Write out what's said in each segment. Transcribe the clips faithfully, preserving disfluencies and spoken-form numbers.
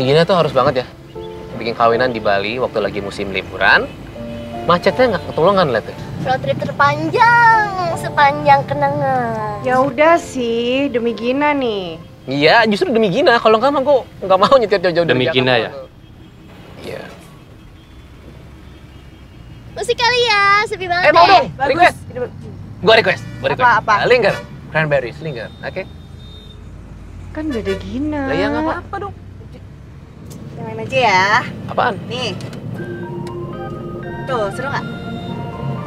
si Gina tuh harus banget ya bikin kawinan di Bali waktu lagi musim liburan. Macetnya nggak ketulungan lihat tuh. Road trip terpanjang sepanjang kenangan. Ya udah sih, demi Gina nih. Iya, justru demi Gina. Kalau nggak mau, nggak mau nyetir jauh-jauh dari Jakarta. Demi Gina ya. Iya. Musik kali ya, sepi banget. Eh mau dong, request. Gua request, gua request. Apa? Linger, Cranberries, Linger, oke? Kan udah ada Gina. Lah ya nggak apa-apa dong. Yang lain aja ya. Apaan? Nih. Tuh, seru nggak?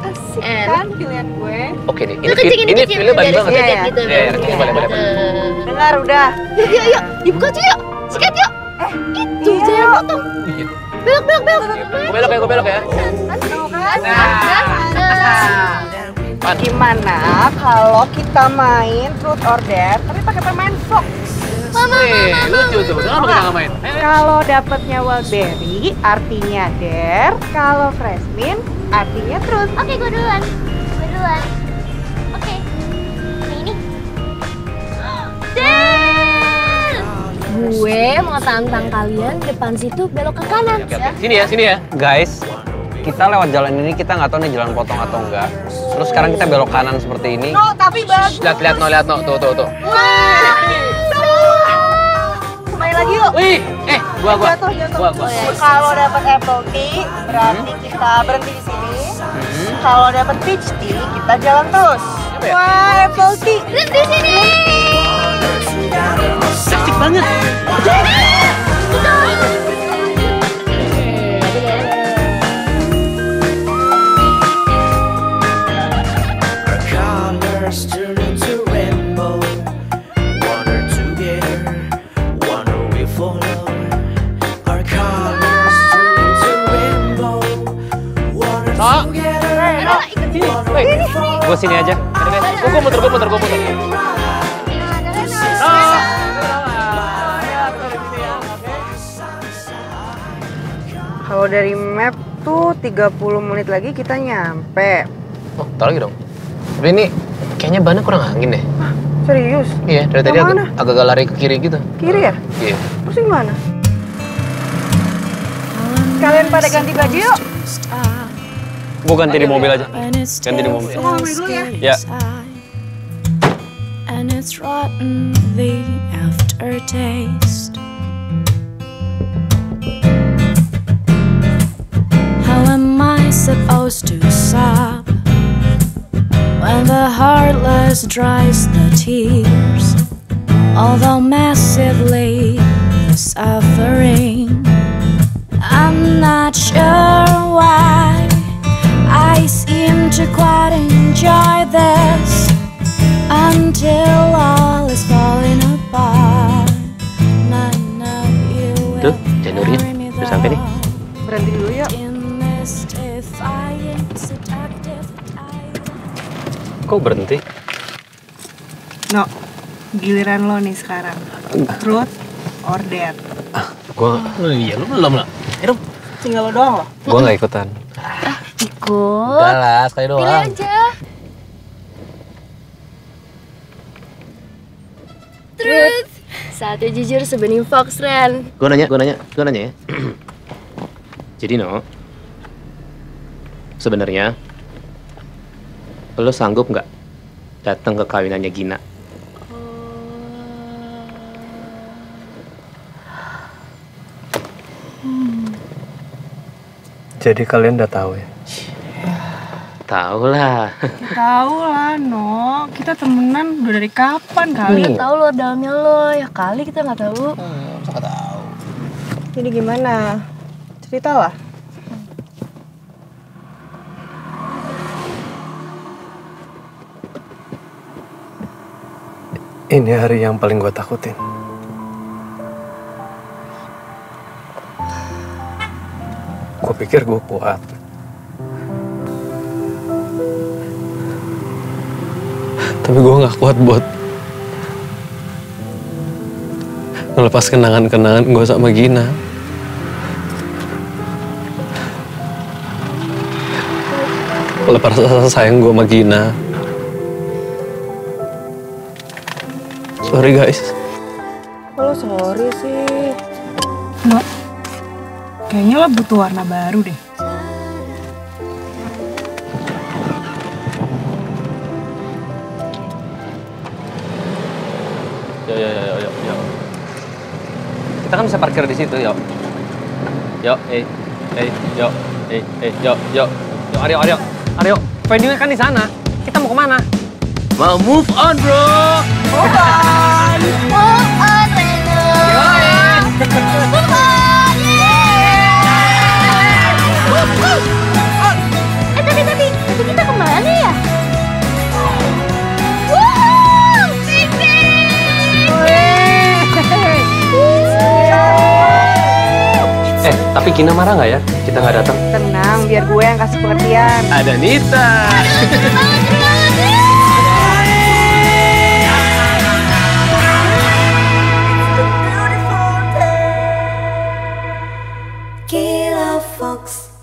Asik kan pilihan gue. Oke nih, ini filmnya bagus banget. Iya, iya, iya. Boleh, boleh, boleh. Dengar, udah. Yuk, yuk, yuk. Dibuka aja yuk. Sikat yuk. Eh, itu. Jangan potong. Belok, belok, belok. Gue belok ya, gue belok ya. Nah. Gimana kalau kita main Truth or Dare, tapi pakai permen fox? Mama, mama, lucu tuh. Kenapa kita nggak main? Kalau dapatnya Wildberry, artinya Dare. Kalau Fresh Mint, artinya Truth. Oke, gue duluan. Gue duluan. Oke. Ini. Dare! Gue mau tantang kalian depan situ belok ke kanan. Sini ya, sini ya. Guys, kita lewat jalan ini kita nggak tahu nih jalan potong atau enggak. Terus sekarang kita belok kanan seperti ini. No, tapi bagus. Lihat, lihat, no, lihat, no. Tuh, tuh, tuh. Lagi yuk. Wih, eh, gua gua. Jatuh, jatuh. Gua gua. Kalau dapat apple tea, berarti hmm. kita berhenti di sini. Hmm. Kalau dapat peach tea, kita jalan terus. Ya? Wah, apple tea. Berhenti di sini. Asik banget. Gue sini aja. Gue gue muter gue muter gue muter. Kalau dari map tuh tiga puluh menit lagi kita nyampe. Oh, tar lagi dong. Tapi ini kayaknya bannya kurang angin deh. Hah, serius? Iya, dari tadi agak agak lari ke kiri gitu. Kiri ya? Iya. Terus gimana? Kalian pada ganti baju yuk. Gue ganti di mobil aja. Ganti di mobil. Sama mobil dulu ya? Ya. I seem to quite enjoy this until all is falling apart. Tuh, Januari, udah sampai nih. Berhenti dulu yuk. Kok berhenti? No, giliran lo nih sekarang. Truth or Dare? Ah, gua, iya lo belum lah. Erum, tinggal lo doang lo. Gua nggak ikutan. Ikut. Udah lah, sekali doang. Pilih aja. Truth. Saatnya jujur sebening Fox, Ren. Gue nanya, gue nanya, gue nanya ya. Jadi, no. Sebenarnya, lo sanggup nggak datang ke kawinannya Gina? Hmm. Jadi kalian udah tahu ya? Tahu lah. Tahu lah, no. Kita temenan udah dari kapan kali? Kita tahu lo dalamnya lo ya kali kita nggak tahu. Hmm, nggak tahu. Jadi gimana? Ceritalah. Ini hari yang paling gue takutin. Gue pikir gue kuat. Tapi gue gak kuat buat ngelepas kenangan-kenangan gue sama Gina. Lepas rasa sayang gue sama Gina. Sorry guys. Kalau sorry sih? Mbak, kayaknya lo butuh warna baru deh. Yuk, yuk, yuk, yuk, yuk. Kita kan bisa parkir di situ, yuk. Yuk, eh, eh, yuk, eh, eh, yuk, yuk. Yuk, Aryo, Aryo, Aryo. Venue-nya kan di sana. Kita mau kemana? Mau move on, bro. Move on. Move on, Reno. Move on. Yeah. Eh, tapi, tapi. Tapi kita kemana ya? Eh, tapi Gina marah nggak ya? Kita nggak datang. Tenang, biar gue yang kasih pengertian. Ada Nita. Fox.